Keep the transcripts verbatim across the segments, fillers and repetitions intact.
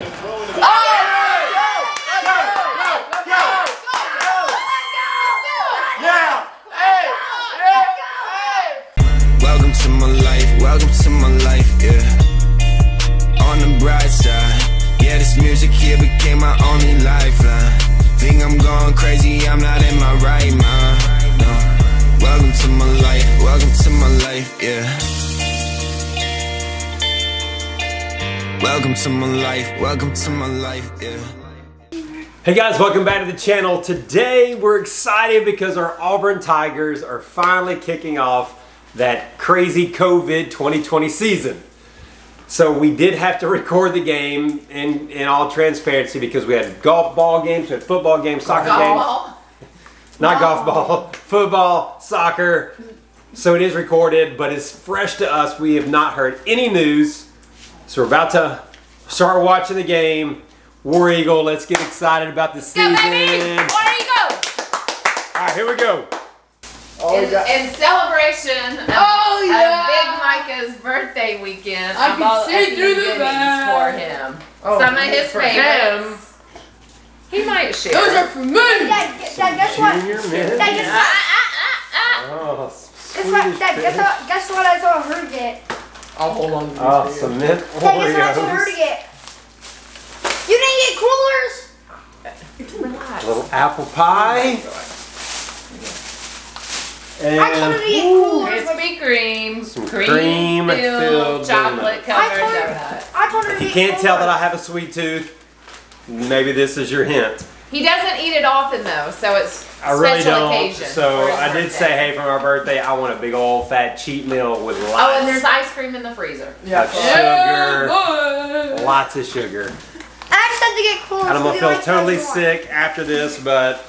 Welcome to my life, welcome to my life, yeah. On the bright side, yeah, this music here became my only lifeline. Think I'm going crazy, I'm not in my right mind, no. Welcome to my life, welcome to my life, yeah. Welcome to my life, welcome to my life, yeah. Hey guys, welcome back to the channel. Today we're excited because our Auburn Tigers are finally kicking off that crazy COVID twenty twenty season. So we did have to record the game in, in all transparency because we had golf ball games, we had football games, soccer golf. games. Not golf ball, football, soccer. So it is recorded, but it's fresh to us. We have not heard any news. So we're about to start watching the game. War Eagle, let's get excited about the season. Go, baby! War Eagle! All right, here we go. Oh, in, got... in celebration of, oh, yeah. of Big Micah's birthday weekend, I can see through the bag for him. Oh, Some of his favorites. Him. He might share. Those are for me. Dad, Dad, guess what? Dad, guess what? Ah, ah, ah, ah. Guess what? Dad, guess what? Guess what? I told her to get. I'll hold on to these. Oh, some mint Oreos. Dad, guess what I told her to get? You didn't get coolers? You're too relaxed. A little apple pie. Oh and I told her to get coolers. Krispy Kreme. Some cream filled chocolate covered donuts. I told her if to you get can't coolers. tell that I have a sweet tooth, maybe this is your hint. He doesn't eat it often though, so it's I really special don't. occasion. So I did birthday. say, hey, for my birthday, I want a big old fat cheat meal with lots. Oh, and there's ice cream in the freezer. Yeah, of sugar. Yeah, lots of sugar. To get coolers, and I'm gonna feel totally sick after this, but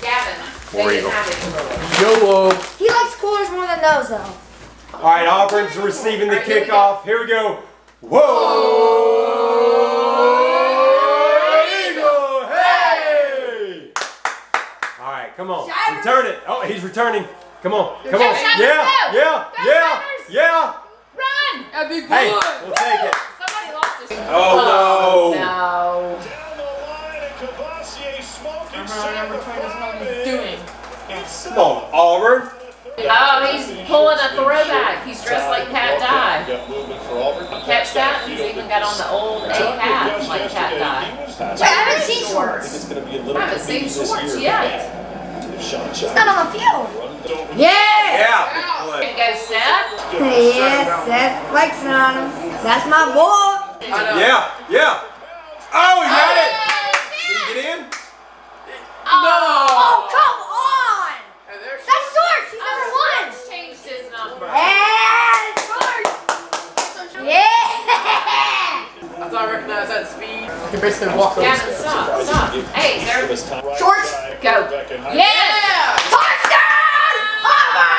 Gavin, War Eagle. Yo, he likes coolers more than those, though. All right, Auburn's receiving the kickoff. Here we go. Whoa, Eagle, hey! All right, come on, return it. Oh, he's returning. Come on, come on. Yeah, yeah, yeah, yeah. Run, that big boy. Hey, we'll take it. Somebody lost his. Oh no. Come on, Auburn. Oh, he's pulling a throwback. He's dressed like Pat Dye. Catch that? He's even got on the old A hat like Pat Dye. Wait, I haven't seen shorts. I haven't seen shorts yet. It's not on the field. Yeah. Yeah. Here goes Seth. Yes, Seth flexing on him. That's my boy. Yeah, yeah. Oh, he got it. Did he get in? No. Oh, come on! That's George! He's number one! Changed his number. Yeah! George! Yeah! I thought I recognized that speed. You can basically walk over. Yeah, stop, stop. Hey, there. George! Go. Yeah! Touchdown! Auburn!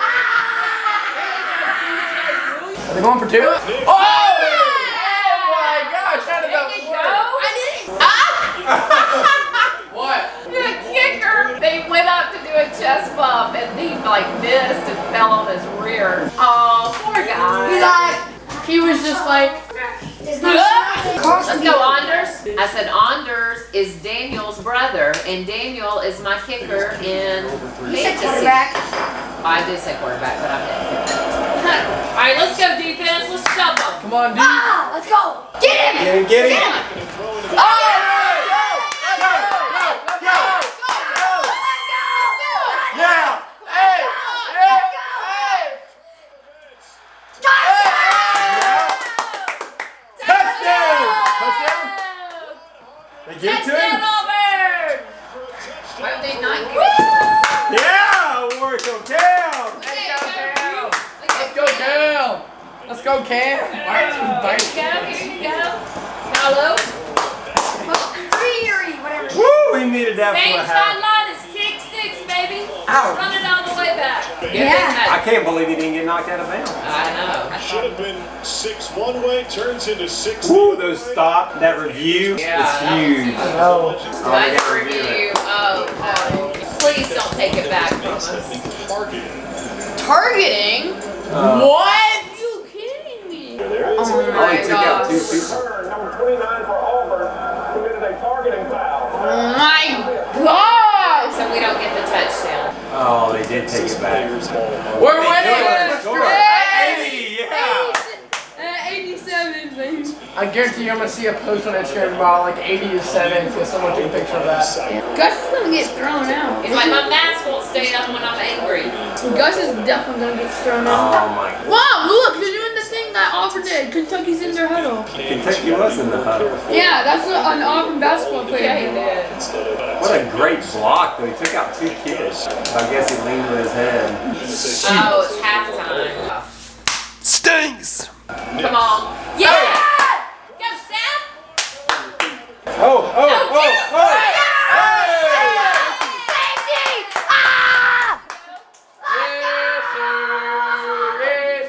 Ah! Are they going for two? Oh! Oh my gosh! How did that go? I didn't. Ah! They went up to do a chest bump and he like missed and fell on his rear. Oh, poor guy. He's like, he was just like, let's go, Anders. I said, Anders is Daniel's brother and Daniel is my kicker in fantasy. Quarterback. Oh, I did say quarterback, but I didn't. All right, let's go defense. Let's stop him. Come on, dude. Ah, let's go. Get him. Get him. Get him. Get him. Oh. Same sideline as kick six, baby. Ow. Run it all the way back. Yeah. yeah. I can't believe he didn't get knocked out of bounds. I know. Should have been six one way, turns into six. Woo, those stop, that review. Yeah, it's that huge. Oh. Oh, nice review. Oh, no. Please don't take it back from us. Targeting? Targeting? Uh, what? Are you kidding me? There is. Oh my gosh. Took out two people. Number twenty-nine for Auburn committed a targeting foul. My gosh! So we don't get the touchdown. Oh, they did take it back. We're winning! I guarantee you I'm going to see a post on Instagram about like eighty to seven because someone took a picture of that. Gus is going to get thrown out. It's like my mask won't stay up when I'm angry. Gus is definitely going to get thrown out. Oh my God. Wow, look, they're doing the thing that Auburn did. Kentucky's in their huddle. Kentucky was in the huddle. Yeah, that's what an Auburn basketball player did. What a great block, though. He took out two kids. I guess he leaned with his head. Oh, it's halftime. Stinks! Come on. Yeah! Hey. Oh, oh, oh, oh! oh, oh. Hey! Safety! Ah!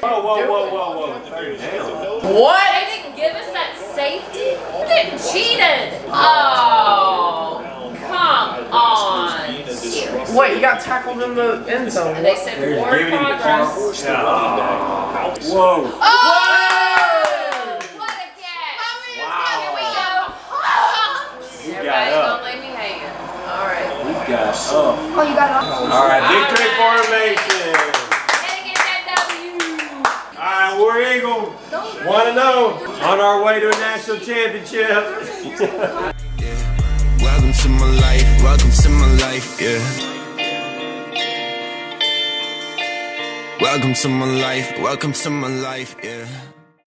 Yes, sir. Whoa, whoa, whoa, whoa, whoa. What? They didn't give us that safety? They getting cheated! Oh, come on. Wait, he got tackled in the end zone. And they said reward progress. Yeah. Oh. Whoa. Oh! Whoa. Oh. oh, you got off. All right, victory formation. Gotta get that W. All right, we're Eagle. one and oh. On our way to a national championship. Welcome to my life. Welcome to my life. Yeah. Welcome to my life. Welcome to my life. Yeah.